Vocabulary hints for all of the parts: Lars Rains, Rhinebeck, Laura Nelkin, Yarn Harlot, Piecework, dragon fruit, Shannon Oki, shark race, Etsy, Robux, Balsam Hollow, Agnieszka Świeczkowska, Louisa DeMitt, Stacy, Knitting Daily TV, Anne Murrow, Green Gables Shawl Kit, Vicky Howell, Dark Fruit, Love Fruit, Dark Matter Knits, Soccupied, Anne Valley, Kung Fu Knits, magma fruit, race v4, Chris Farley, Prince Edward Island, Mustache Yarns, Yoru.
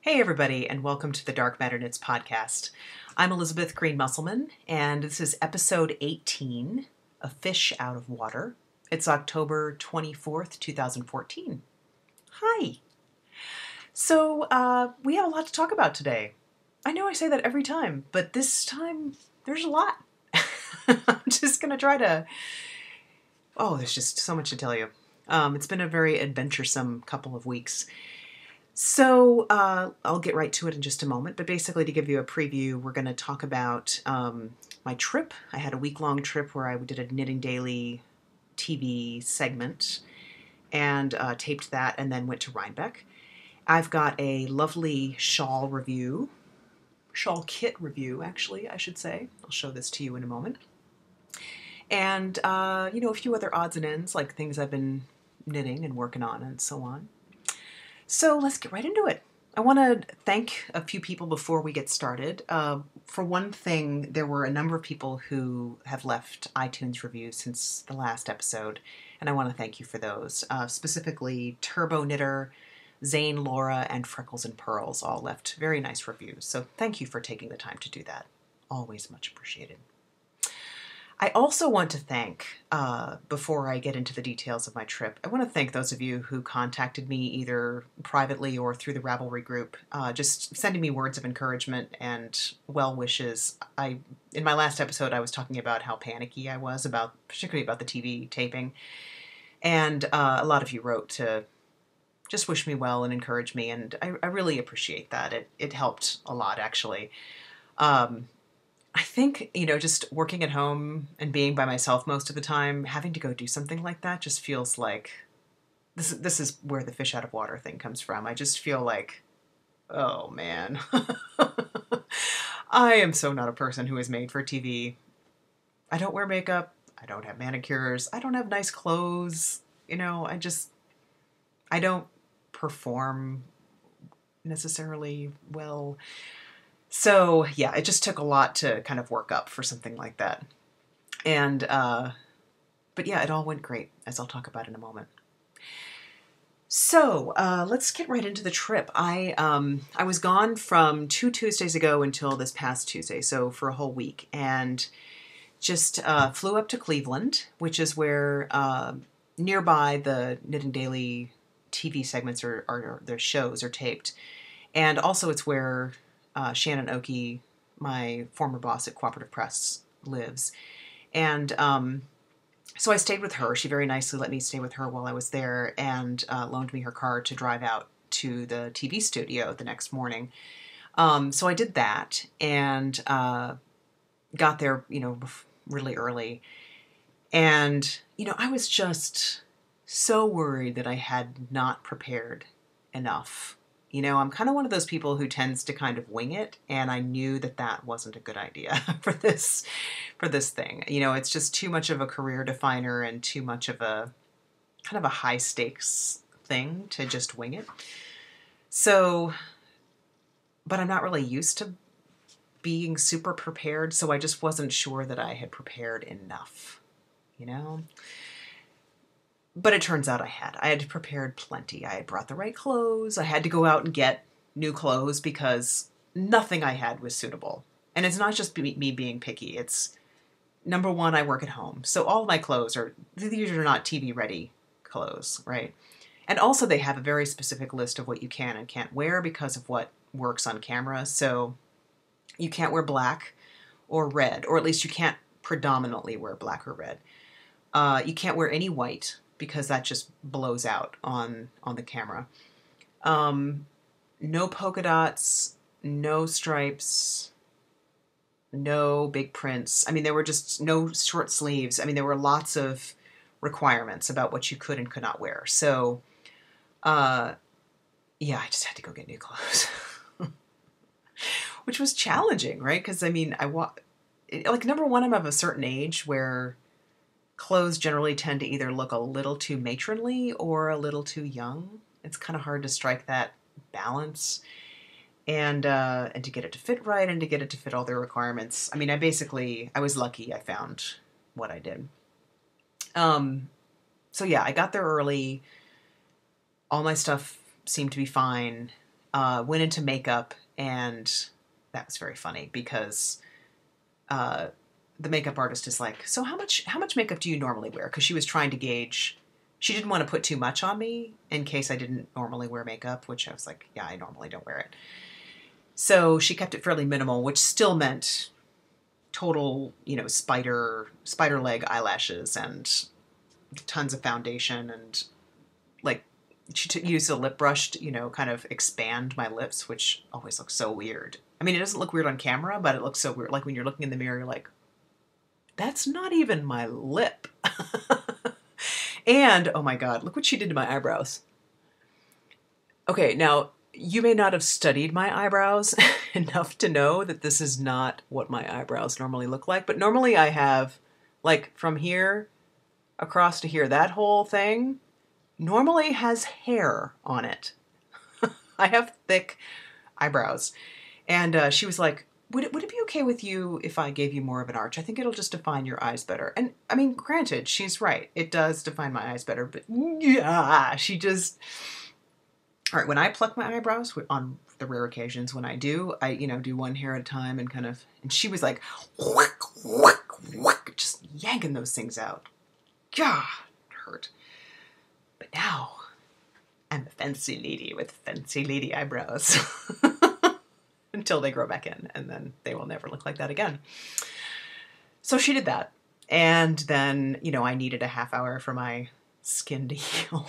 Hey everybody, and welcome to the Dark Matter Knits podcast. I'm Elizabeth Green Musselman, and this is episode 18, A Fish Out of Water. It's October 24th, 2014. Hi. So we have a lot to talk about today. I know I say that every time, but this time there's a lot. I'm just going to try to... Oh, there's just so much to tell you. It's been a very adventuresome couple of weeks. So I'll get right to it in just a moment, but basically to give you a preview, we're going to talk about my trip. I had a week-long trip where I did a Knitting Daily TV segment and taped that and then went to Rhinebeck. I've got a lovely shawl kit review, actually, I should say. I'll show this to you in a moment. And, you know, a few other odds and ends, like things I've been knitting and working on and so on. So let's get right into it. I want to thank a few people before we get started. For one thing, there were a number of people who have left iTunes reviews since the last episode, and I want to thank you for those. Specifically, Turbo Knitter, Zane, Laura, and Freckles and Pearls all left very nice reviews. So thank you for taking the time to do that. Always much appreciated. I also want to thank, before I get into the details of my trip, I want to thank those of you who contacted me either privately or through the Ravelry group, just sending me words of encouragement and well wishes. In my last episode, I was talking about how panicky I was, particularly about the TV taping, and a lot of you wrote to just wish me well and encourage me, and I really appreciate that. It helped a lot, actually. I think, you know, just working at home and being by myself most of the time, having to go do something like that just feels like this is where the fish out of water thing comes from. I just feel like, oh man, I am so not a person who is made for TV. I don't wear makeup. I don't have manicures. I don't have nice clothes. You know, I don't perform necessarily well. So yeah, it just took a lot to kind of work up for something like that. And, but yeah, it all went great, as I'll talk about in a moment. So let's get right into the trip. I was gone from 2 Tuesdays ago until this past Tuesday, so for a whole week, and just flew up to Cleveland, which is where nearby the Knitting Daily TV segments or their shows are taped. And also it's where... Shannon Oki, my former boss at Cooperative Press, lives. And so I stayed with her. She very nicely let me stay with her while I was there and loaned me her car to drive out to the TV studio the next morning. So I did that and got there, you know, really early. And, you know, I was just so worried that I had not prepared enough. You know, I'm kind of one of those people who tends to kind of wing it, and I knew that that wasn't a good idea for this thing. You know, it's just too much of a career definer and too much of a kind of a high stakes thing to just wing it. So, but I'm not really used to being super prepared, so I just wasn't sure that I had prepared enough, you know? But it turns out I had. I had prepared plenty. I had brought the right clothes. I had to go out and get new clothes because nothing I had was suitable. And it's not just me being picky. It's, number one, I work at home. So all my clothes these are not TV-ready clothes, right? And also they have a very specific list of what you can and can't wear because of what works on camera. So you can't wear black or red, or at least you can't predominantly wear black or red. You can't wear any white, because that just blows out on the camera. No polka dots, no stripes, no big prints. I mean, there were just no short sleeves. I mean, there were lots of requirements about what you could and could not wear. So, yeah, I just had to go get new clothes, which was challenging, right? Because, I mean, like, number one, I'm of a certain age where clothes generally tend to either look a little too matronly or a little too young. It's kind of hard to strike that balance and to get it to fit right and to get it to fit all their requirements. I mean, I was lucky I found what I did. So yeah, I got there early. All my stuff seemed to be fine. went into makeup, and that was very funny because the makeup artist is like, so how much makeup do you normally wear? Because she was trying to gauge. She didn't want to put too much on me in case I didn't normally wear makeup, which I was like, yeah, I normally don't wear it. So she kept it fairly minimal, which still meant total, you know, spider leg eyelashes and tons of foundation. And like she used a lip brush to, you know, kind of expand my lips, which always looks so weird. I mean, it doesn't look weird on camera, but it looks so weird. Like when you're looking in the mirror, you're like, that's not even my lip. And, oh my God, look what she did to my eyebrows. Okay, now, you may not have studied my eyebrows enough to know that this is not what my eyebrows normally look like, but normally I have, like, from here across to here, that whole thing normally has hair on it. I have thick eyebrows. And she was like, would it be okay with you if I gave you more of an arch? I think it'll just define your eyes better. And I mean, granted, she's right. It does define my eyes better, but yeah, she just, all right. When I pluck my eyebrows on the rare occasions when I do, I, you know, do one hair at a time and kind of, and she was like, whack, whack, whack, just yanking those things out. God, it hurt. But now I'm a fancy lady with fancy lady eyebrows. Until they grow back in, and then they will never look like that again. So she did that. And then, you know, I needed a half hour for my skin to heal.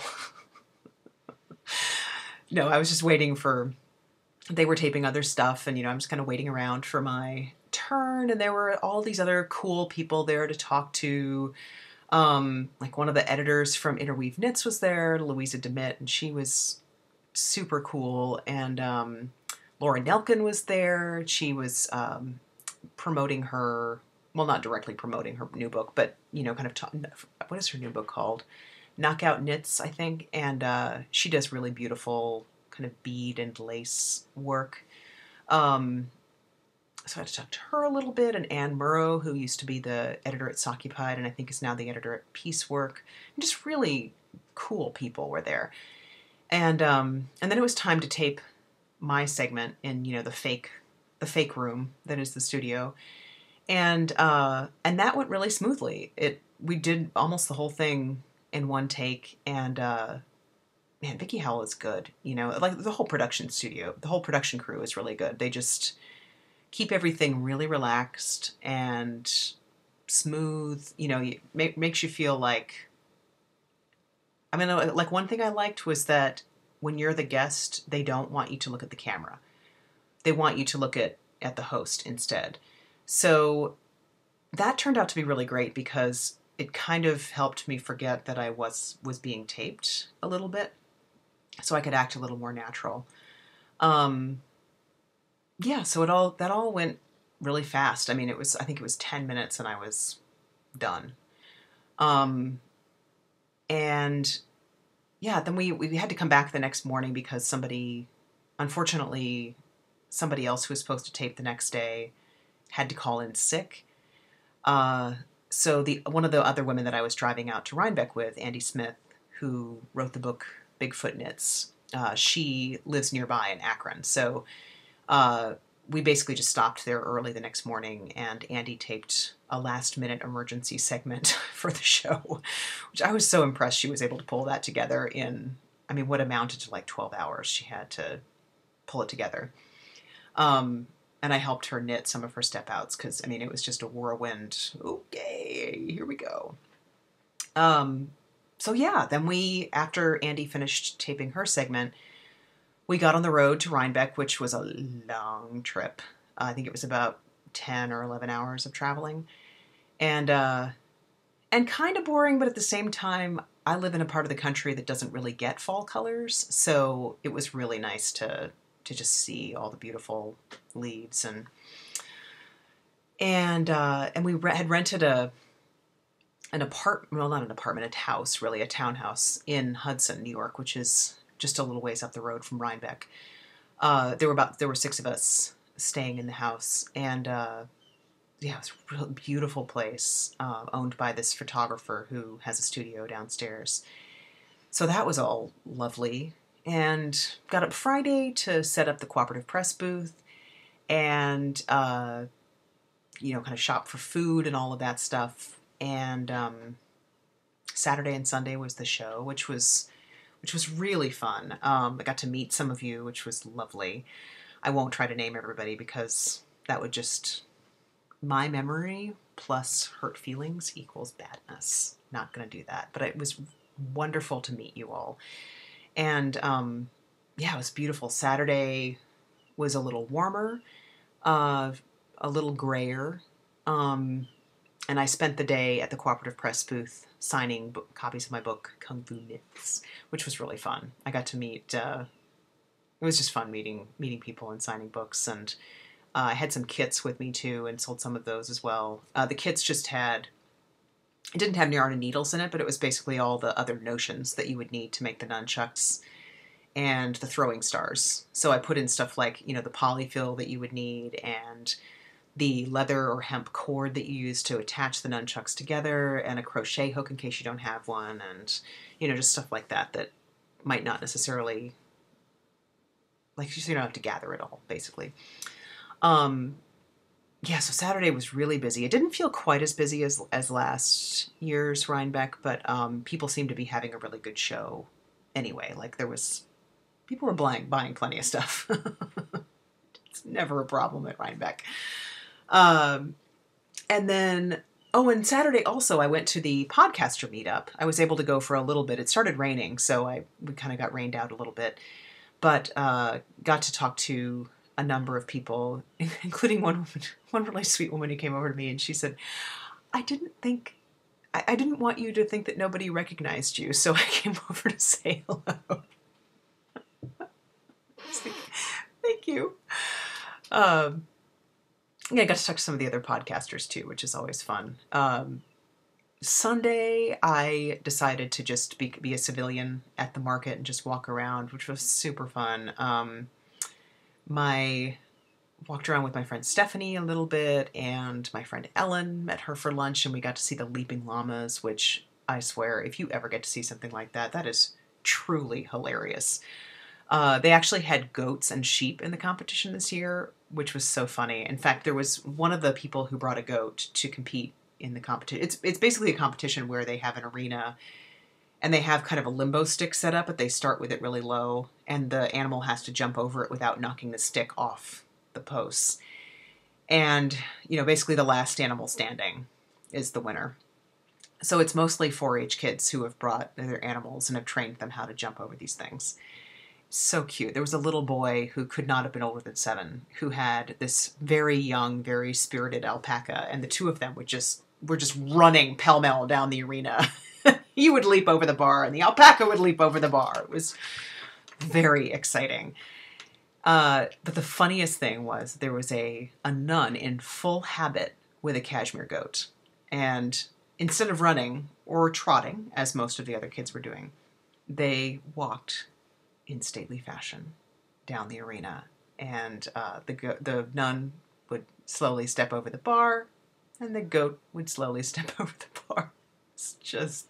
No, I was just waiting for, they were taping other stuff, and, you know, I'm just kind of waiting around for my turn. And there were all these other cool people there to talk to. Like one of the editors from Interweave Knits was there, Louisa DeMitt, and she was super cool. And, Laura Nelkin was there. She was promoting her, well, not directly promoting her new book, but, you know, kind of, what is her new book called? Knockout Knits, I think. And she does really beautiful kind of bead and lace work. So I had to talk to her a little bit, and Anne Murrow, who used to be the editor at Soccupied and I think is now the editor at Piecework. And just really cool people were there. And then it was time to tape my segment in, you know, the fake room that is the studio. And that went really smoothly. We did almost the whole thing in one take. And, man, Vicky Howell is good. You know, like the whole production studio, the whole production crew is really good. They just keep everything really relaxed and smooth. You know, it makes you feel like, I mean, like one thing I liked was that when you're the guest, they don't want you to look at the camera. They want you to look at the host instead. So that turned out to be really great because it kind of helped me forget that I was being taped a little bit, so I could act a little more natural. Yeah, so that all went really fast. I mean, I think it was 10 minutes and I was done. Yeah, then we had to come back the next morning because unfortunately, somebody else who was supposed to tape the next day had to call in sick. So one of the other women that I was driving out to Rhinebeck with, Andy Smith, who wrote the book Bigfoot Knits, she lives nearby in Akron. So we basically just stopped there early the next morning, and Andy taped a last-minute emergency segment for the show, which I was so impressed she was able to pull that together in, I mean, what amounted to like 12 hours she had to pull it together. And I helped her knit some of her step-outs because, I mean, it was just a whirlwind. Okay, here we go. So yeah, then after Andy finished taping her segment, we got on the road to Rhinebeck, which was a long trip. I think it was about 10 or 11 hours of traveling, and kind of boring, but at the same time, I live in a part of the country that doesn't really get fall colors, so it was really nice to just see all the beautiful leaves and we had rented a house, really a townhouse in Hudson, New York, which is just a little ways up the road from Rhinebeck. There were 6 of us staying in the house, and yeah, it was a real beautiful place, owned by this photographer who has a studio downstairs. So that was all lovely. and got up Friday to set up the Cooperative Press booth and, you know, kind of shop for food and all of that stuff. And Saturday and Sunday was the show, which was really fun. I got to meet some of you, which was lovely. I won't try to name everybody because that would just, my memory plus hurt feelings equals badness. Not going to do that. But it was wonderful to meet you all. And yeah, it was beautiful. Saturday was a little warmer, a little grayer. And I spent the day at the Cooperative Press booth signing copies of my book, Kung Fu Myths, which was really fun. I got to meet, it was just fun meeting people and signing books. And I had some kits with me too and sold some of those as well. The kits just had, it didn't have yarn and needles in it, but it was basically all the other notions that you would need to make the nunchucks and the throwing stars. So I put in stuff like, you know, the polyfill that you would need and the leather or hemp cord that you use to attach the nunchucks together and a crochet hook in case you don't have one and, you know, just stuff like that that might not necessarily, like, you don't have to gather it all, basically. Yeah, so Saturday was really busy. It didn't feel quite as busy as last year's Rhinebeck, but people seemed to be having a really good show anyway. Like, there was, people were buying plenty of stuff. It's never a problem at Rhinebeck. And then, oh, and Saturday also I went to the podcaster meetup. I was able to go for a little bit. It started raining, so we kind of got rained out a little bit, but got to talk to a number of people, including one really sweet woman who came over to me and she said, I didn't want you to think that nobody recognized you, so I came over to say hello. Thank you. Yeah, I got to talk to some of the other podcasters too, which is always fun. Sunday, I decided to just be a civilian at the market and just walk around, which was super fun. Walked around with my friend Stephanie a little bit and my friend Ellen, met her for lunch, and we got to see the leaping llamas, which I swear, if you ever get to see something like that, that is truly hilarious. They actually had goats and sheep in the competition this year, which was so funny. In fact, there was one of the people who brought a goat to compete in the competition. It's basically a competition where they have an arena and they have kind of a limbo stick set up, but they start with it really low and the animal has to jump over it without knocking the stick off the posts. And, you know, basically the last animal standing is the winner. So it's mostly 4-H kids who have brought their animals and have trained them how to jump over these things. So cute. There was a little boy who could not have been older than 7 who had this very young, very spirited alpaca, and the two of them were just running pell-mell down the arena. He would leap over the bar and the alpaca would leap over the bar. It was very exciting. But the funniest thing was there was a nun in full habit with a cashmere goat. And instead of running or trotting, as most of the other kids were doing, they walked in stately fashion down the arena, and the nun would slowly step over the bar and the goat would slowly step over the bar. It's just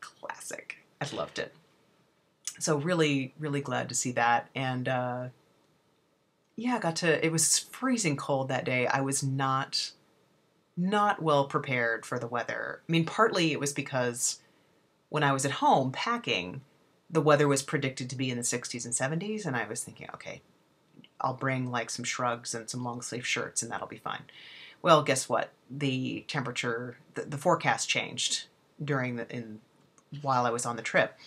classic. I loved it. So really, really glad to see that. And yeah, it was freezing cold that day. I was not well prepared for the weather. I mean, partly it was because when I was at home packing, the weather was predicted to be in the 60s and 70s, and I was thinking, okay, I'll bring like some shrugs and some long sleeve shirts and that'll be fine. Well, guess what? The temperature, the forecast changed while I was on the trip.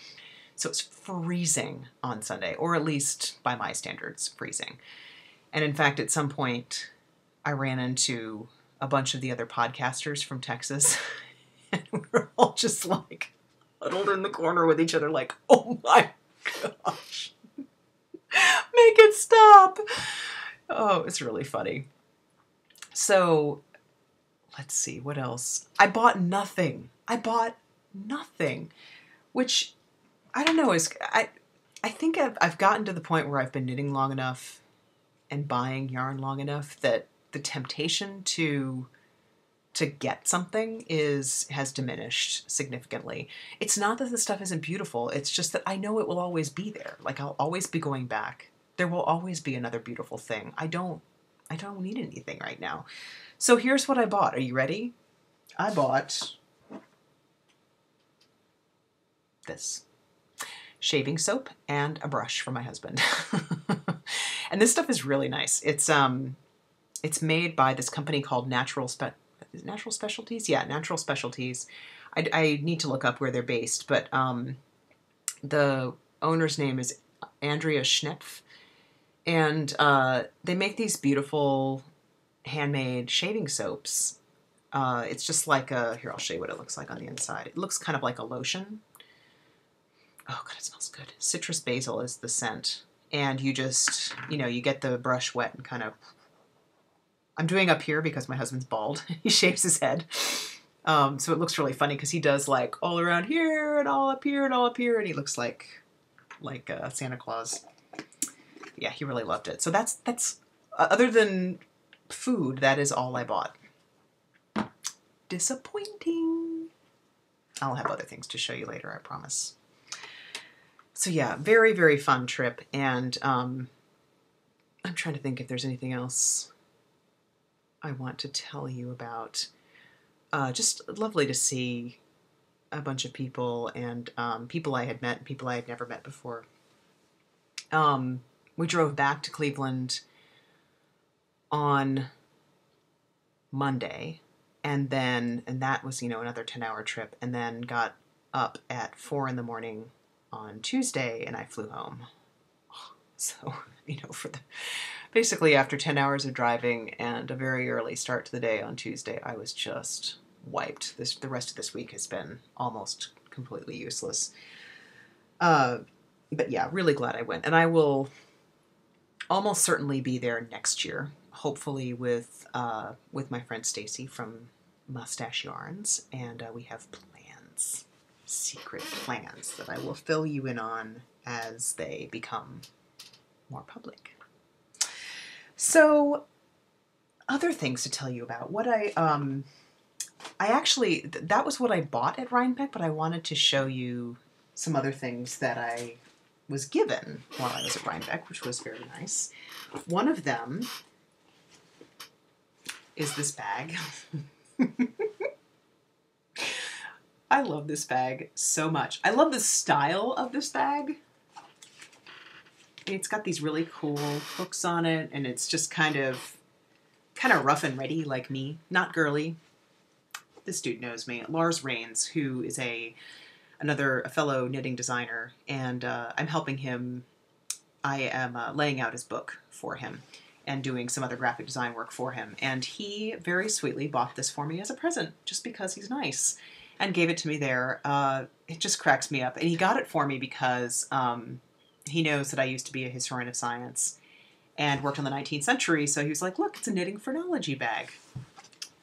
So it's freezing on Sunday, or at least by my standards, freezing. And in fact, at some point I ran into a bunch of the other podcasters from Texas and we were all just like huddled in the corner with each other like, oh my gosh, make it stop. Oh, it's really funny. So let's see what else. I bought nothing, which I don't know, I think I've gotten to the point where I've been knitting long enough and buying yarn long enough that the temptation to to get something has diminished significantly. It's not that the stuff isn't beautiful, it's just that I know it will always be there. Like, I'll always be going back. There will always be another beautiful thing. I don't need anything right now. So here's what I bought. Are you ready? I bought this. Shaving soap and a brush for my husband. And this stuff is really nice. It's made by this company called Natural Specialties? Yeah, Natural Specialties. I need to look up where they're based, but the owner's name is Andrea Schnepf, and they make these beautiful handmade shaving soaps. It's just like a, here, I'll show you what it looks like on the inside. It looks kind of like a lotion. Oh God, it smells good. Citrus basil is the scent. And you just, you know, you get the brush wet and kind of, I'm doing up here because my husband's bald. He shaves his head. So it looks really funny because he does like all around here and all up here and all up here. And he looks like Santa Claus. Yeah, he really loved it. So that's other than food, that is all I bought. Disappointing. I'll have other things to show you later, I promise. So yeah, very, very fun trip. And I'm trying to think if there's anything else I want to tell you about. Just lovely to see a bunch of people and people I had met and people I had never met before. We drove back to Cleveland on Monday, and that was, you know, another 10-hour trip, and then got up at 4 in the morning on Tuesday and I flew home. So, you know, basically after 10 hours of driving and a very early start to the day on Tuesday, I was just wiped. The rest of this week has been almost completely useless. But yeah, really glad I went. And I will almost certainly be there next year, hopefully with my friend Stacy from Mustache Yarns. And we have plans, secret plans that I will fill you in on as they become more public. So other things to tell you about. What I actually, that was what I bought at Rhinebeck, but I wanted to show you some other things that I was given while I was at Rhinebeck, which was very nice. One of them is this bag. I love this bag so much. I love the style of this bag. It's got these really cool hooks on it, and it's just kind of rough and ready like me. Not girly. This dude knows me. Lars Rains, who is a fellow knitting designer, and I'm helping him. I am laying out his book for him and doing some other graphic design work for him. And he very sweetly bought this for me as a present just because he's nice and gave it to me there. It just cracks me up. And he got it for me because he knows that I used to be a historian of science and worked on the 19th century. So he was like, look, it's a knitting phrenology bag.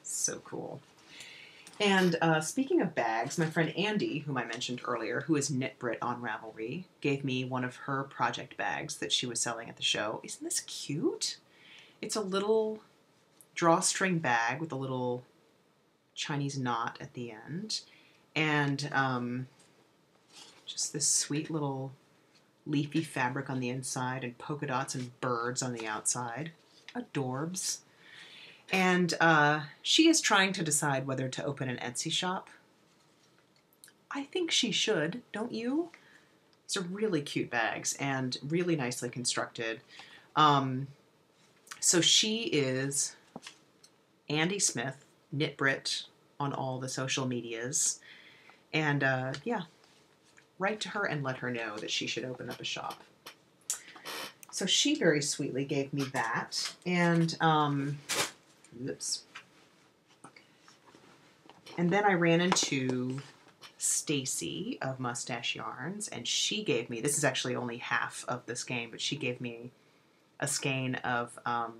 So cool. And speaking of bags, my friend Andy, whom I mentioned earlier, who is Knit Brit on Ravelry, gave me one of her project bags that she was selling at the show. Isn't this cute? It's a little drawstring bag with a little Chinese knot at the end. And just this sweet little leafy fabric on the inside and polka dots and birds on the outside. Adorbs. And she is trying to decide whether to open an Etsy shop. I think she should, don't you? These are really cute bags and really nicely constructed. So she is Andy Smith, Knit Brit, on all the social medias. And yeah, write to her and let her know that she should open up a shop. So she very sweetly gave me that. And oops. And then I ran into Stacy of Mustache Yarns, and she gave me, this is actually only half of the skein, but she gave me a skein of, oh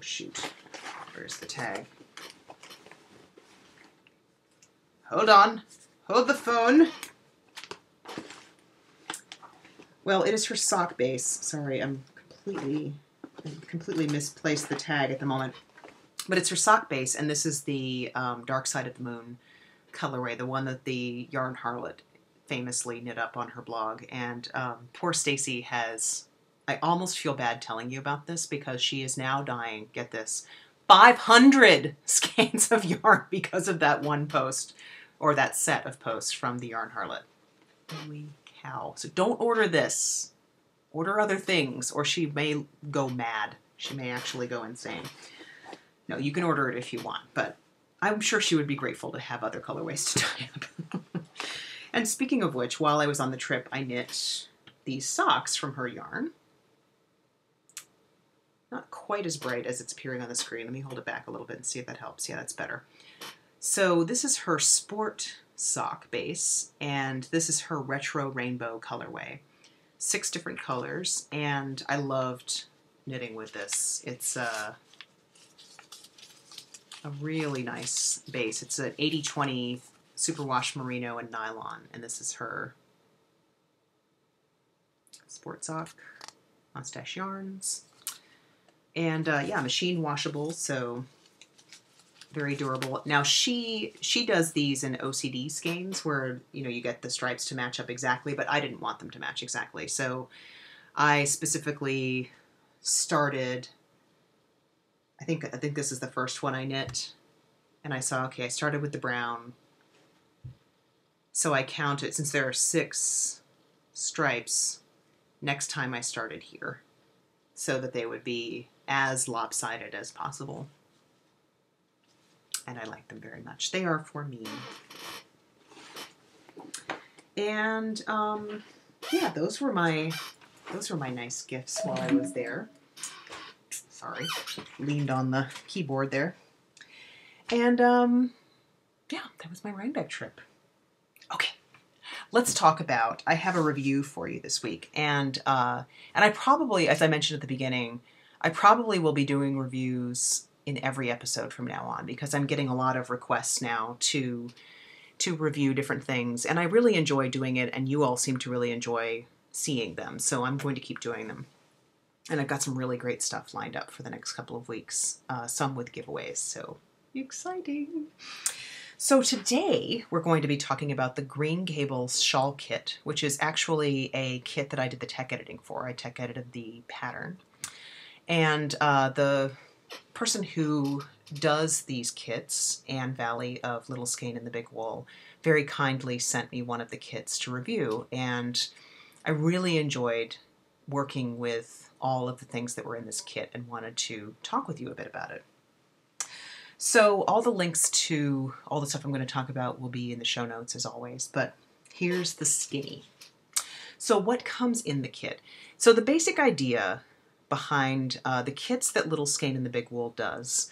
shoot, where's the tag? Hold on, hold the phone. Well, it is her sock base. Sorry, I completely misplaced the tag at the moment. But it's her sock base, and this is the Dark Side of the Moon colorway, the one that the Yarn Harlot famously knit up on her blog. And poor Stacy has, I almost feel bad telling you about this because she is now dying, get this, 500 skeins of yarn because of that one post, or that set of posts from the Yarn Harlot. Holy cow. So don't order this. Order other things, or she may go mad. She may actually go insane. No, you can order it if you want, but I'm sure she would be grateful to have other colorways to tie up. And speaking of which, while I was on the trip, I knit these socks from her yarn. Not quite as bright as it's appearing on the screen. Let me hold it back a little bit and see if that helps. Yeah, that's better. So this is her sport sock base, and this is her retro rainbow colorway. 6 different colors, and I loved knitting with this. It's a really nice base. It's an 80/20 superwash merino and nylon, and this is her sport sock, Mustache Yarns. And yeah, machine washable, so very durable. Now she does these in OCD skeins where, you know, you get the stripes to match up exactly, but I didn't want them to match exactly. So I specifically started, I think this is the first one I knit, and I saw, okay, I started with the brown. So I counted, since there are 6 stripes, next time I started here so that they would be as lopsided as possible. And I like them very much. They are for me. And yeah, those were my nice gifts while I was there. Sorry, leaned on the keyboard there. And yeah, that was my Rhinebeck trip. Okay, let's talk about, I have a review for you this week. And I probably, as I mentioned at the beginning, I probably will be doing reviews in every episode from now on because I'm getting a lot of requests now to review different things. And I really enjoy doing it, and you all seem to really enjoy seeing them. So I'm going to keep doing them. And I've got some really great stuff lined up for the next couple of weeks, some with giveaways, so exciting. So today we're going to be talking about the Green Gables shawl kit, which is actually a kit that I did the tech editing for. I tech edited the pattern. And the person who does these kits, Anne Valley of Little Skein and the Big Wool, very kindly sent me one of the kits to review, and I really enjoyed working with all of the things that were in this kit and wanted to talk with you a bit about it. So all the links to all the stuff I'm going to talk about will be in the show notes as always, but here's the skinny. So what comes in the kit? So the basic idea behind the kits that Little Skein and the Big Wool does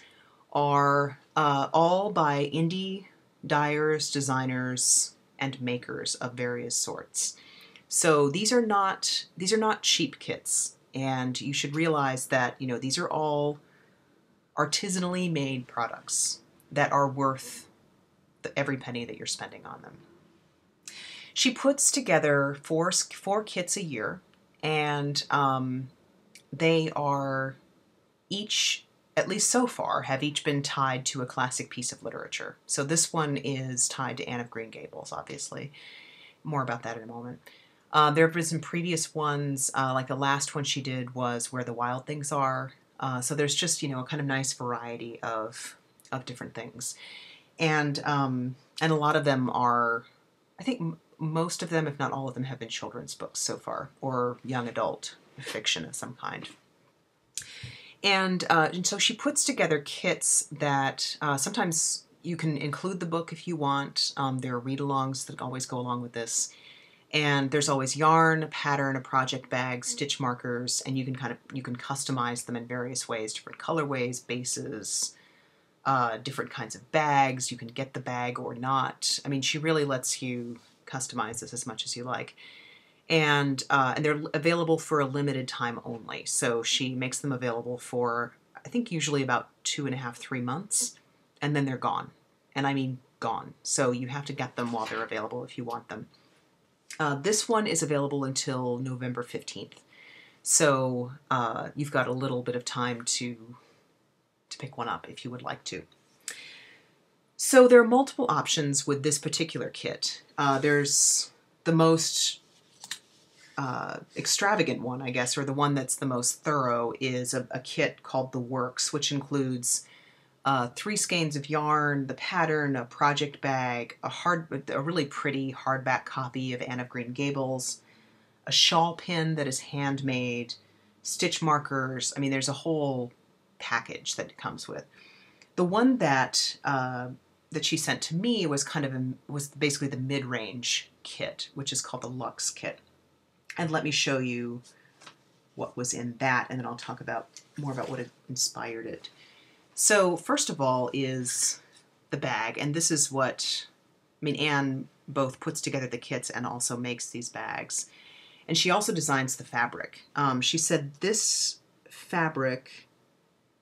are all by indie dyers, designers, and makers of various sorts. So these are not cheap kits, and you should realize that, you know, these are all artisanally made products that are worth every penny that you're spending on them. She puts together four kits a year, and they are each, at least so far, have each been tied to a classic piece of literature. So this one is tied to Anne of Green Gables, obviously. More about that in a moment. There have been some previous ones, like the last one she did was Where the Wild Things Are. So there's just, you know, a kind of nice variety of different things. And a lot of them are, I think most of them, if not all of them, have been children's books so far, or young adult fiction of some kind. And so she puts together kits that sometimes you can include the book if you want. There are read-alongs that always go along with this. And there's always yarn, a pattern, a project bag, stitch markers, and you can customize them in various ways, different colorways, bases, different kinds of bags. You can get the bag or not. I mean, she really lets you customize this as much as you like. And they're available for a limited time only. So she makes them available for, I think, usually about 2.5–3 months, and then they're gone. And I mean gone. So you have to get them while they're available if you want them. This one is available until November 15th. So you've got a little bit of time to to pick one up if you would like to. So there are multiple options with this particular kit. There's the most extravagant one, I guess, or the one that's the most thorough, is a kit called The Works, which includes 3 skeins of yarn, the pattern, a project bag, a really pretty hardback copy of Anne of Green Gables, a shawl pin that is handmade, stitch markers. I mean, there's a whole package that it comes with. The one that that she sent to me was was basically the mid-range kit, which is called the Luxe kit. And let me show you what was in that, and then I'll talk about more about what inspired it. So first of all is the bag, and this is what, I mean, Anne both puts together the kits and also makes these bags. And she also designs the fabric. She said this fabric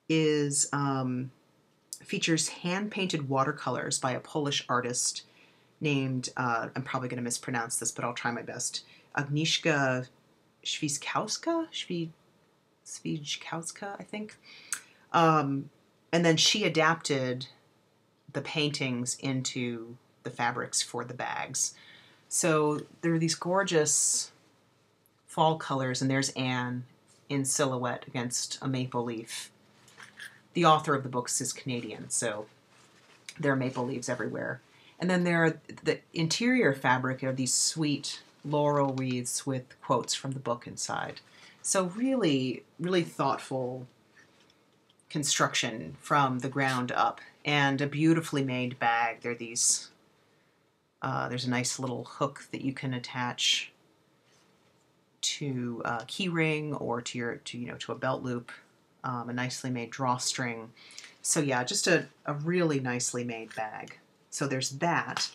is, features hand-painted watercolors by a Polish artist named, I'm probably going to mispronounce this, but I'll try my best, Agnieszka Świeczkowska, I think. And then she adapted the paintings into the fabrics for the bags. So there are these gorgeous fall colors, and there's Anne in silhouette against a maple leaf. The author of the books is Canadian, so there are maple leaves everywhere. And then there are the interior fabric are these sweet laurel wreaths with quotes from the book inside. So really, really thoughtful construction from the ground up, and a beautifully made bag. There are these, there's a nice little hook that you can attach to a key ring or to your, to a belt loop, a nicely made drawstring. So yeah, just a really nicely made bag. So there's that.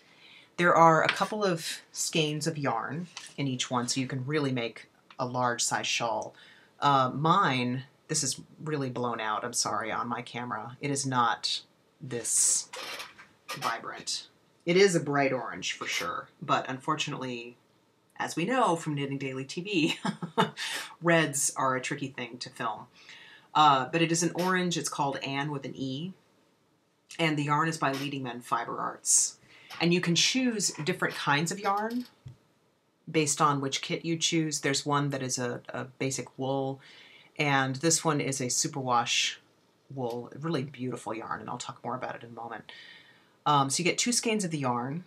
There are a couple of skeins of yarn in each one, so you can really make a large size shawl. Mine, this is really blown out, I'm sorry, on my camera. It is not this vibrant. It is a bright orange for sure, but unfortunately, as we know from Knitting Daily TV, reds are a tricky thing to film. But it is an orange. It's called Anne with an E, and the yarn is by Leading Men Fiber Arts. And you can choose different kinds of yarn based on which kit you choose. There's one that is a basic wool, and this one is a superwash wool, really beautiful yarn, and I'll talk more about it in a moment. So you get 2 skeins of the yarn,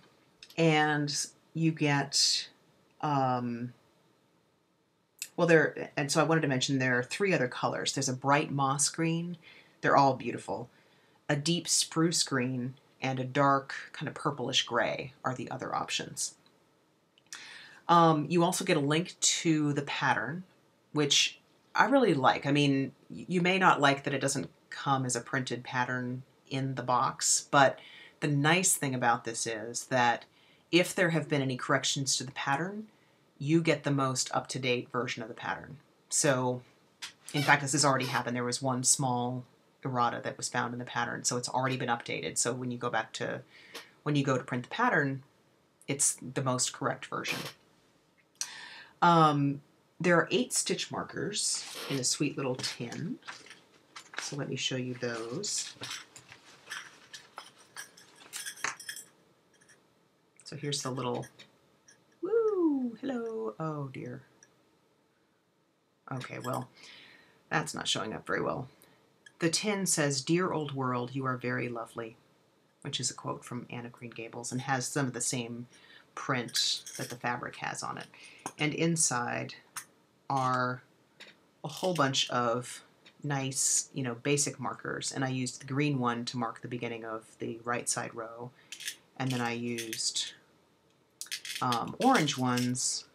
and you get, and so I wanted to mention there are 3 other colors. There's a bright moss green, they're all beautiful, a deep spruce green, and a dark kind of purplish gray are the other options. You also get a link to the pattern, which I really like. I mean, you may not like that it doesn't come as a printed pattern in the box, but the nice thing about this is that if there have been any corrections to the pattern, you get the most up-to-date version of the pattern. So, in fact, this has already happened. There was one small errata that was found in the pattern, so it's already been updated. So when you go back to, when you go to print the pattern, it's the most correct version. There are 8 stitch markers in a sweet little tin. So let me show you those. So here's the little, woo, hello, oh dear. Okay, well, that's not showing up very well. The tin says, "Dear old world, you are very lovely," which is a quote from Anne of Green Gables and has some of the same print that the fabric has on it. And inside are a whole bunch of nice, basic markers. And I used the green one to mark the beginning of the right side row. And then I used orange ones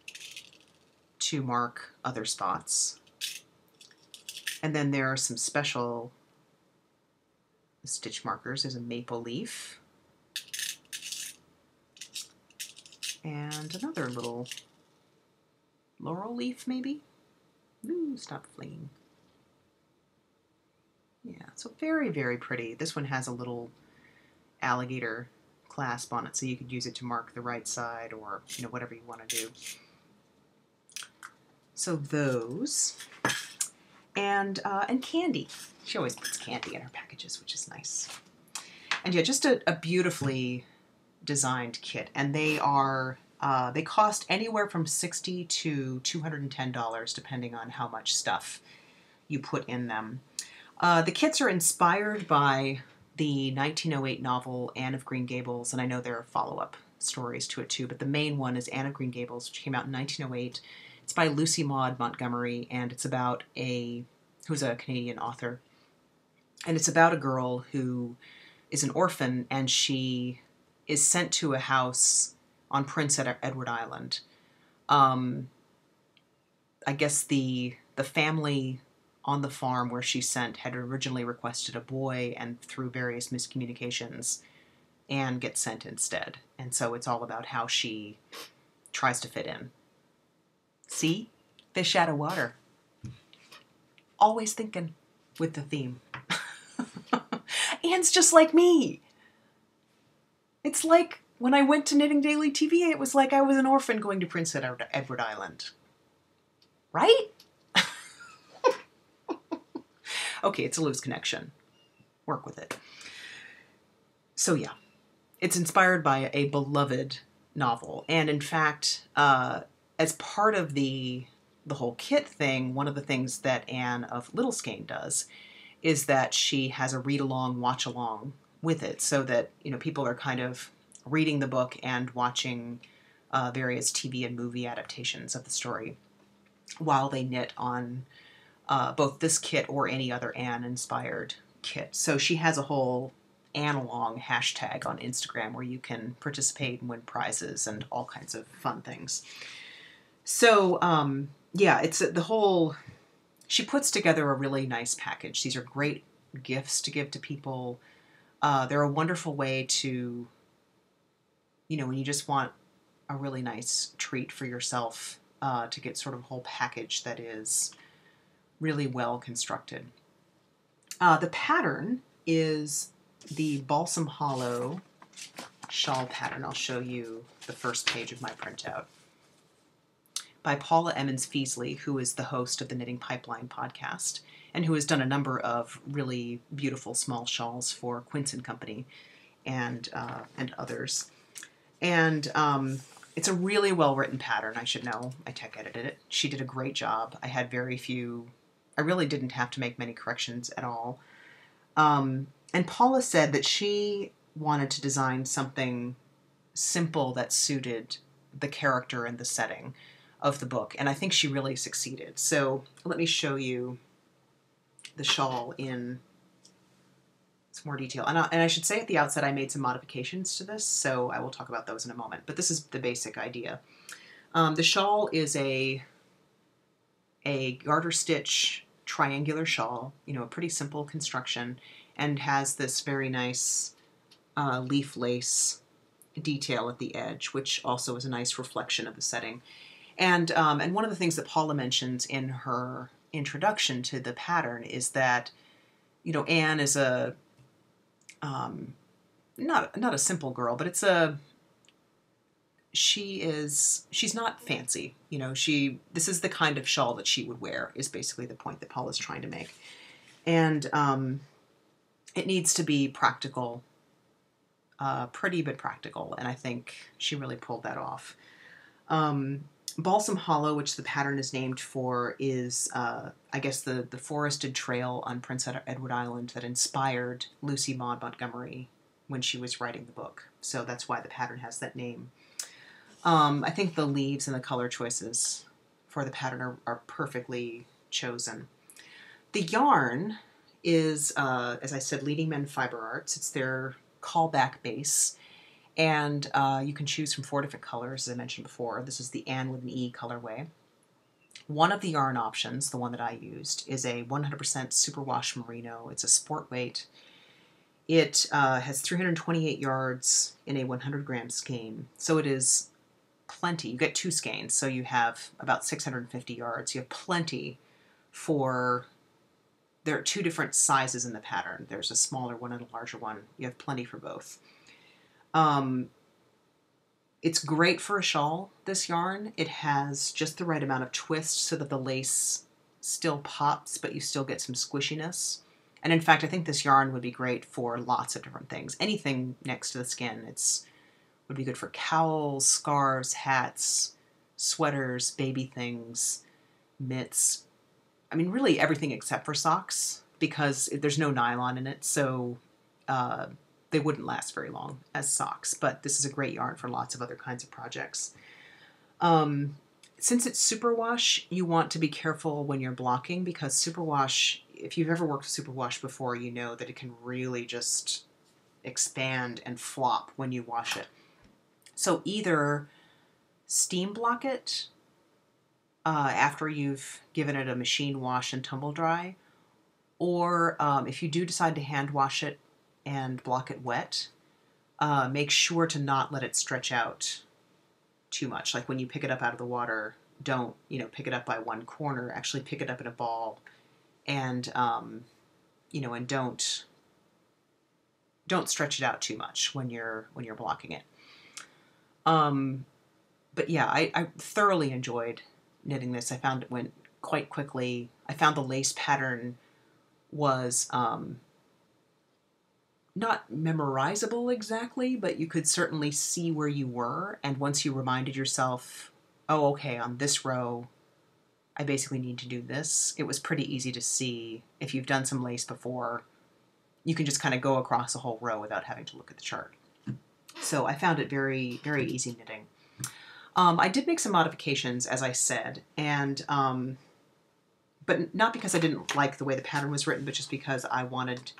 to mark other spots. And then there are some special stitch markers. There's a maple leaf and another little laurel leaf, maybe? Ooh, stop flinging. Yeah, so very, very pretty. This one has a little alligator clasp on it, so you could use it to mark the right side or, whatever you want to do. So those. and candy. She always puts candy in her packages, which is nice. And yeah, just a beautifully designed kit. And they are, they cost anywhere from $60 to $210, depending on how much stuff you put in them. The kits are inspired by the 1908 novel Anne of Green Gables, and I know there are follow-up stories to it too, but the main one is Anne of Green Gables, which came out in 1908. It's by Lucy Maud Montgomery, and it's about who's a Canadian author, and it's about a girl who is an orphan, and she is sent to a house on Prince Edward Island. I guess the family on the farm where she sent had originally requested a boy, and through various miscommunications, Anne gets sent instead. And so it's all about how she tries to fit in. See? Fish out of water. Always thinking with the theme. Anne's just like me. It's like when I went to Knitting Daily TV, it was like I was an orphan going to Prince Edward Island. Right? Okay, it's a loose connection. Work with it. So yeah, it's inspired by a beloved novel. And in fact, as part of the whole kit thing, one of the things that Anne of Little Skane does is that she has a read-along, watch-along with it, so that, you know, people are kind of reading the book and watching various TV and movie adaptations of the story while they knit on both this kit or any other Anne-inspired kit. So she has a whole Anne-along hashtag on Instagram where you can participate and win prizes and all kinds of fun things. So, yeah, it's the whole... She puts together a really nice package. These are great gifts to give to people. They're a wonderful way to, you know, when you just want a really nice treat for yourself, to get sort of a whole package that is really well constructed. The pattern is the Balsam Hollow shawl pattern. I'll show you the first page of my printout. By Paula Emmons-Feasley, who is the host of the Knitting Pipeline podcast and who has done a number of really beautiful small shawls for Quince and Company and others. And it's a really well-written pattern, I should know. I tech edited it. She did a great job. I had very few... I really didn't have to make many corrections at all. And Paula said that she wanted to design something simple that suited the character and the setting of the book, and I think she really succeeded. So let me show you the shawl in some more detail. And I should say at the outset, I made some modifications to this, so I will talk about those in a moment, but this is the basic idea. The shawl is a garter stitch triangular shawl, you know, a pretty simple construction, and has this very nice leaf lace detail at the edge, which also is a nice reflection of the setting. And one of the things that Paula mentions in her introduction to the pattern is that, you know, Anne is a, not a simple girl, but it's a, she's not fancy, you know, this is the kind of shawl that she would wear, is basically the point that Paula's trying to make. And it needs to be practical, pretty but practical, and I think she really pulled that off. Balsam Hollow, which the pattern is named for, is, I guess, the forested trail on Prince Edward Island that inspired Lucy Maud Montgomery when she was writing the book. So that's why the pattern has that name. I think the leaves and the color choices for the pattern are perfectly chosen. The yarn is, as I said, Leading Men Fiber Arts. It's their callback base. And you can choose from 4 different colors, as I mentioned before. This is the Anne with an E colorway. One of the yarn options, the one that I used, is a 100% superwash merino. It's a sport weight. It has 328 yards in a 100-gram skein, so it is plenty. You get 2 skeins, so you have about 650 yards. You have plenty for... There are 2 different sizes in the pattern. There's a smaller one and a larger one. You have plenty for both. It's great for a shawl, this yarn. It has just the right amount of twist so that the lace still pops, but you still get some squishiness. And in fact, I think this yarn would be great for lots of different things. Anything next to the skin. It's would be good for cowls, scarves, hats, sweaters, baby things, mitts. I mean, really everything except for socks, because there's no nylon in it, so they wouldn't last very long as socks. But this is a great yarn for lots of other kinds of projects. Since it's superwash, you want to be careful when you're blocking, because superwash, if you've ever worked with superwash before, you know that it can really just expand and flop when you wash it. So either steam block it after you've given it a machine wash and tumble dry, or if you do decide to hand wash it and block it wet, make sure to not let it stretch out too much. Like when you pick it up out of the water, don't, you know, pick it up by one corner. Actually pick it up in a ball, and you know, and don't stretch it out too much when you're blocking it. But yeah, I thoroughly enjoyed knitting this. I found it went quite quickly. I found the lace pattern was not memorizable exactly, but you could certainly see where you were. And once you reminded yourself, oh, okay, on this row, I basically need to do this, it was pretty easy to see. If you've done some lace before, you can just kind of go across a whole row without having to look at the chart. So I found it very, very easy knitting. I did make some modifications, as I said, and but not because I didn't like the way the pattern was written, but just because I wanted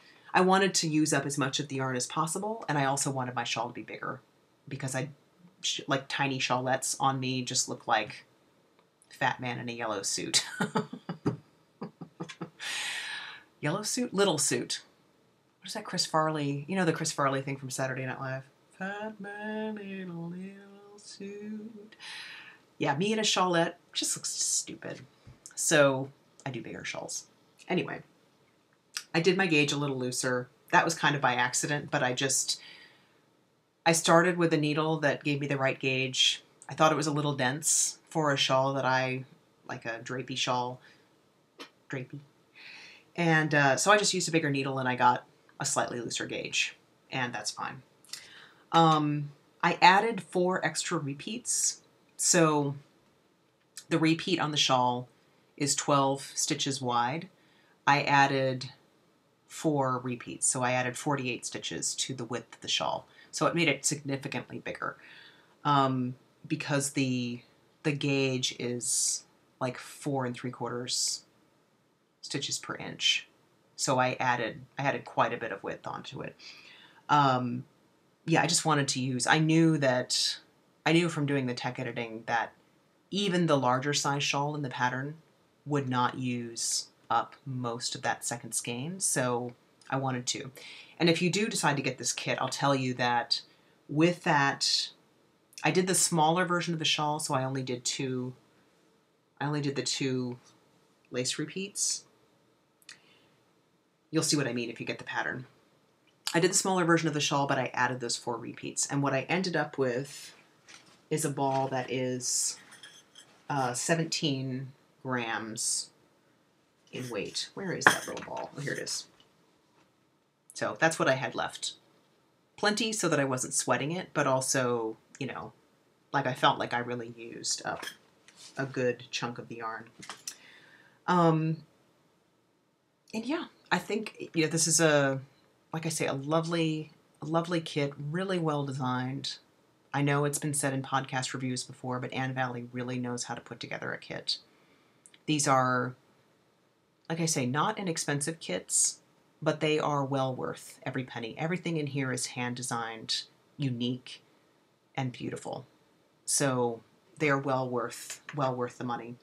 to use up as much of the yarn as possible, and I also wanted my shawl to be bigger, because I like tiny shawlettes on me just look like fat man in a yellow suit. Yellow suit? Little suit. What is that Chris Farley? You know, the Chris Farley thing from Saturday Night Live? Fat man in a little suit. Yeah, me in a shawlette just looks stupid. So I do bigger shawls. Anyway, I did my gauge a little looser. That was kind of by accident, but I started with a needle that gave me the right gauge. I thought it was a little dense for a shawl that like a drapey shawl. Drapey. And so I just used a bigger needle and I got a slightly looser gauge, and that's fine. I added 4 extra repeats. So the repeat on the shawl is 12 stitches wide. I added 4 repeats, so I added 48 stitches to the width of the shawl. So it made it significantly bigger because the gauge is like 4 3/4 stitches per inch. So I added quite a bit of width onto it. Yeah, I just wanted to use, I knew from doing the tech editing that even the larger size shawl in the pattern would not use up most of that second skein, so I wanted to. And if you do decide to get this kit, I'll tell you that with that, I did the smaller version of the shawl, so I only did the 2 lace repeats. You'll see what I mean if you get the pattern. I did the smaller version of the shawl, but I added those 4 repeats. And what I ended up with is a ball that is 17 grams in weight. Where is that little ball? Oh, here it is. So that's what I had left. Plenty so that I wasn't sweating it, but also, you know, like I felt like I really used up a good chunk of the yarn. And yeah, I think, you know, this is a, like I say, a lovely kit, really well designed. I know it's been said in podcast reviews before, but Anne Valley really knows how to put together a kit. These are, like I say, not inexpensive kits, but they are well worth every penny. Everything in here is hand-designed, unique, and beautiful. So they are well worth the money.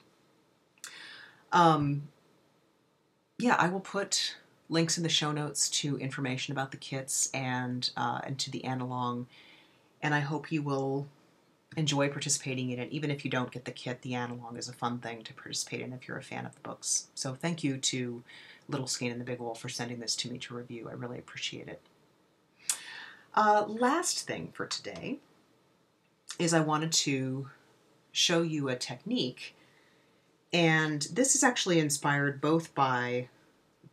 Yeah, I will put links in the show notes to information about the kits and to the analong, and I hope you will enjoy participating in it. Even if you don't get the kit, the analong is a fun thing to participate in if you're a fan of the books. So thank you to Little Skein and the Big Wool for sending this to me to review. I really appreciate it. Last thing for today is I wanted to show you a technique And this is actually inspired both by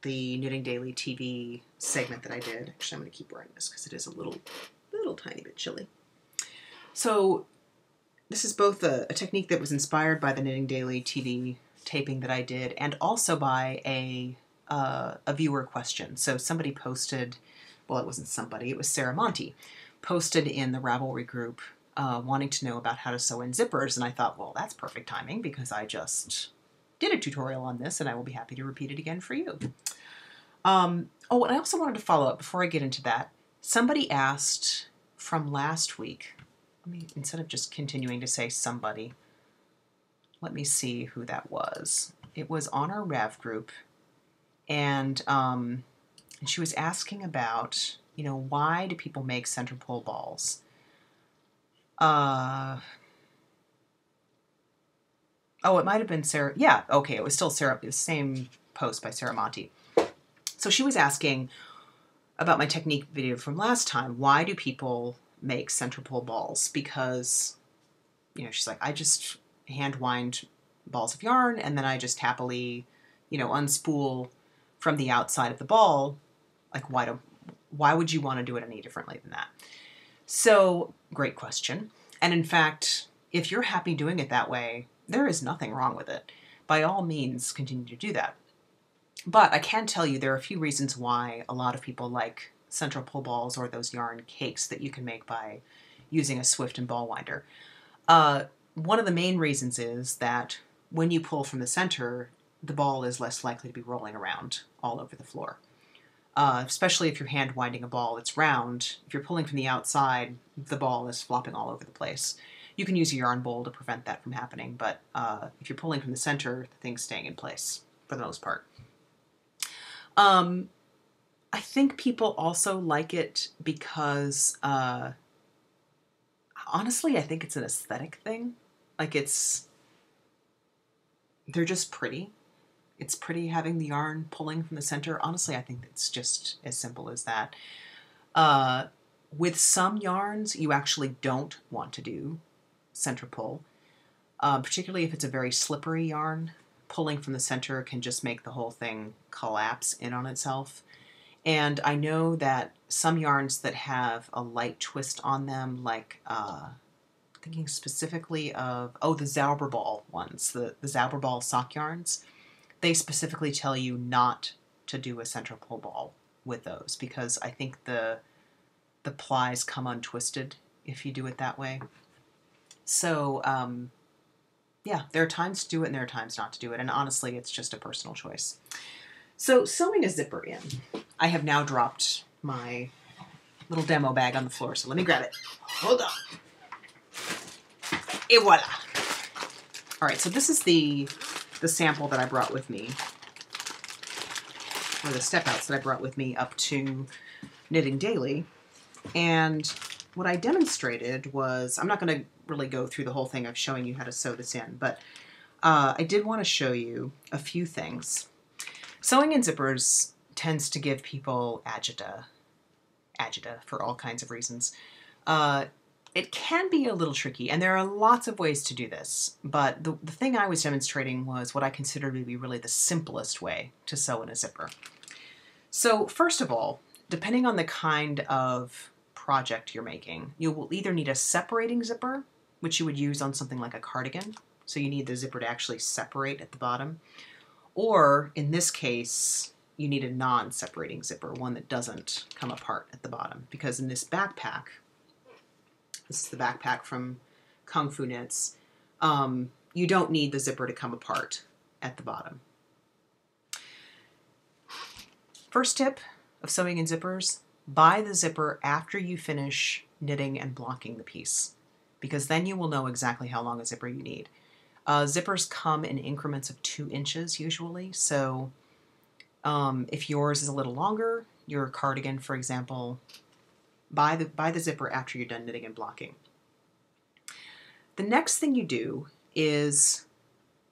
the Knitting Daily TV segment that I did. Actually, I'm going to keep wearing this because it is a little tiny bit chilly. So this is both a technique that was inspired by the Knitting Daily TV taping that I did, and also by a viewer question. So somebody posted, well, it wasn't somebody, it was Sarah Monti, posted in the Ravelry group wanting to know about how to sew in zippers. And I thought, well, that's perfect timing because I just did a tutorial on this and I will be happy to repeat it again for you. Oh, and I also wanted to follow up before I get into that. Somebody asked from last week, let me, instead of just continuing to say somebody, let me see who that was. It was on our Rav group. And she was asking about, you know, why do people make center pole balls? Oh, it might have been Sarah. Yeah, okay, it was still Sarah, the same post by Sarah Monti. So she was asking about my technique video from last time. Why do people make center pole balls? Because, you know, she's like, I just hand wind balls of yarn and then I just happily, you know, unspool from the outside of the ball. Like, why would you want to do it any differently than that? So, great question. And in fact, if you're happy doing it that way, there is nothing wrong with it. By all means, continue to do that. But I can tell you there are a few reasons why a lot of people like center pole balls or those yarn cakes that you can make by using a swift and ball winder. One of the main reasons is that when you pull from the center, the ball is less likely to be rolling around all over the floor. Especially if you're hand winding a ball that's round, if you're pulling from the outside, the ball is flopping all over the place. You can use a yarn bowl to prevent that from happening, but if you're pulling from the center, the thing's staying in place for the most part. I think people also like it because, honestly, I think it's an aesthetic thing. Like they're just pretty. It's pretty having the yarn pulling from the center. Honestly, I think it's just as simple as that. With some yarns, you actually don't want to do center pull, particularly if it's a very slippery yarn. Pulling from the center can just make the whole thing collapse in on itself. And I know that some yarns that have a light twist on them, like thinking specifically of, the Zauberball ones, the Zauberball sock yarns, they specifically tell you not to do a center pole ball with those because I think the plies come untwisted if you do it that way. So yeah, there are times to do it and there are times not to do it. And honestly, it's just a personal choice. So sewing a zipper in, I have now dropped my little demo bag on the floor. So let me grab it. Hold on. Et voila. All right, so this is the sample that I brought with me, or the step outs that I brought with me up to Knitting Daily. And what I demonstrated was, I'm not going to really go through the whole thing of showing you how to sew this in, but I did want to show you a few things. Sewing in zippers tends to give people agita for all kinds of reasons. It can be a little tricky, and there are lots of ways to do this, but the thing I was demonstrating was what I consider to be really the simplest way to sew in a zipper. So first of all, depending on the kind of project you're making, you will either need a separating zipper, which you would use on something like a cardigan, so you need the zipper to actually separate at the bottom, or in this case, you need a non-separating zipper, one that doesn't come apart at the bottom, because in this backpack, this is the backpack from Kung Fu Knits. You don't need the zipper to come apart at the bottom. First tip of sewing in zippers, buy the zipper after you finish knitting and blocking the piece, because then you will know exactly how long a zipper you need. Zippers come in increments of 2 inches usually, so if yours is a little longer, your cardigan, for example, buy the zipper after you're done knitting and blocking. The next thing you do is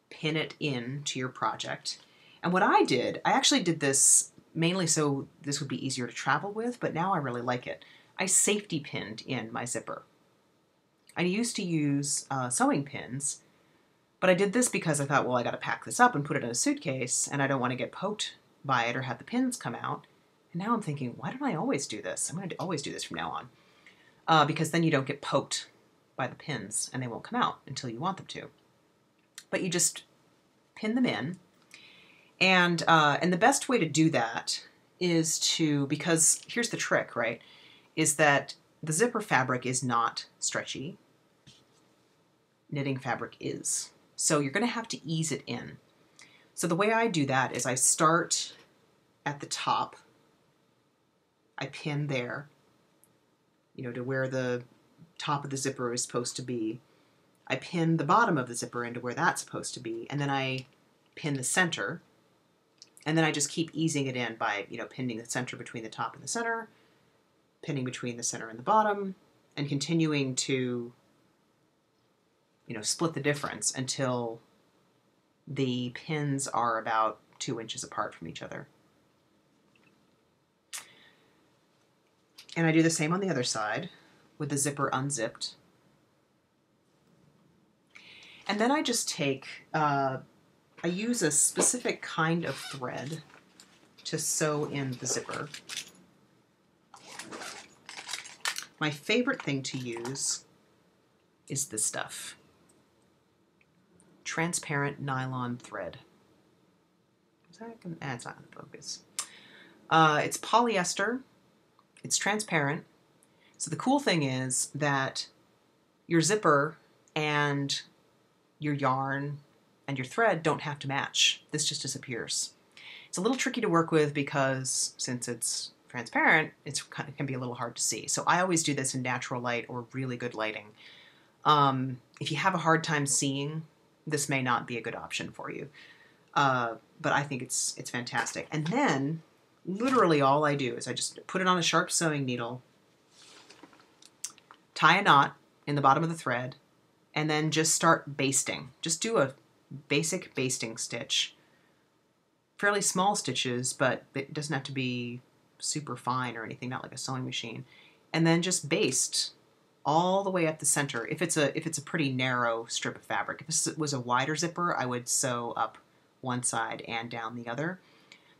pin it in to your project. And what I did, I actually did this mainly so this would be easier to travel with, but now I really like it. I safety pinned in my zipper. I used to use sewing pins, But I did this because I thought, well, I got to pack this up and put it in a suitcase, and I don't want to get poked by it or have the pins come out. And now I'm thinking, why don't I always do this? I'm going to always do this from now on, because then you don't get poked by the pins and they won't come out until you want them to. But you just pin them in. And the best way to do that is to, because here's the trick, right, is that the zipper fabric is not stretchy. Knitting fabric is. So you're going to have to ease it in. So the way I do that is I start at the top. I pin there, you know, to where the top of the zipper is supposed to be. I pin the bottom of the zipper into where that's supposed to be, and then I pin the center, and then I just keep easing it in by, you know, pinning the center between the top and the center, pinning between the center and the bottom, and continuing to, you know, split the difference until the pins are about 2 inches apart from each other. And I do the same on the other side with the zipper unzipped. And then I just take, I use a specific kind of thread to sew in the zipper. My favorite thing to use is this stuff. Transparent nylon thread. Is that gonna, it's not in focus. It's polyester. It's transparent. So the cool thing is that your zipper and your yarn and your thread don't have to match. This just disappears. It's a little tricky to work with because since it's transparent, it's kind of, can be a little hard to see. So I always do this in natural light or really good lighting. If you have a hard time seeing, this may not be a good option for you. But I think it's fantastic. And then literally all I do is I just put it on a sharp sewing needle, tie a knot in the bottom of the thread, and then just start basting. Just do a basic basting stitch. Fairly small stitches, but it doesn't have to be super fine or anything, not like a sewing machine. And then just baste all the way up the center. If it's a pretty narrow strip of fabric. If this was a wider zipper, I would sew up one side and down the other.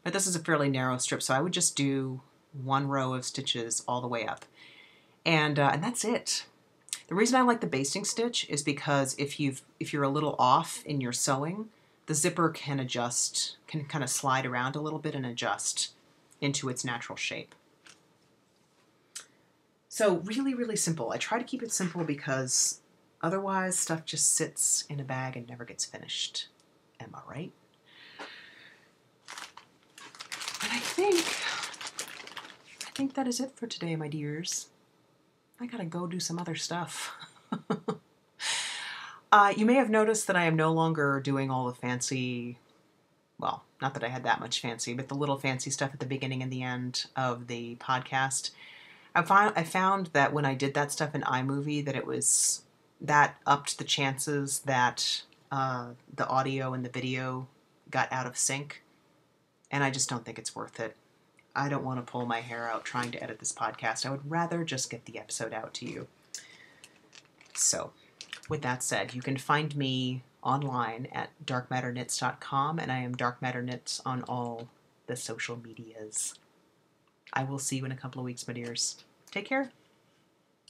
But this is a fairly narrow strip, so I would just do one row of stitches all the way up. And that's it. The reason I like the basting stitch is because if you're a little off in your sewing, the zipper can adjust, can kind of slide around a little bit and adjust into its natural shape. So really, really simple. I try to keep it simple because otherwise stuff just sits in a bag and never gets finished. Am I right? And I think that is it for today, my dears. I gotta go do some other stuff. You may have noticed that I am no longer doing all the fancy, well, not that I had that much fancy, but the little fancy stuff at the beginning and the end of the podcast. I found that when I did that stuff in iMovie, that it was, that upped the chances that the audio and the video got out of sync. And I just don't think it's worth it. I don't want to pull my hair out trying to edit this podcast. I would rather just get the episode out to you. So, with that said, you can find me online at darkmatterknits.com, and I am Dark Matter Knits on all the social medias. I will see you in a couple of weeks, my dears. Take care.